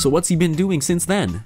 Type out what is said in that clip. So what's he been doing since then?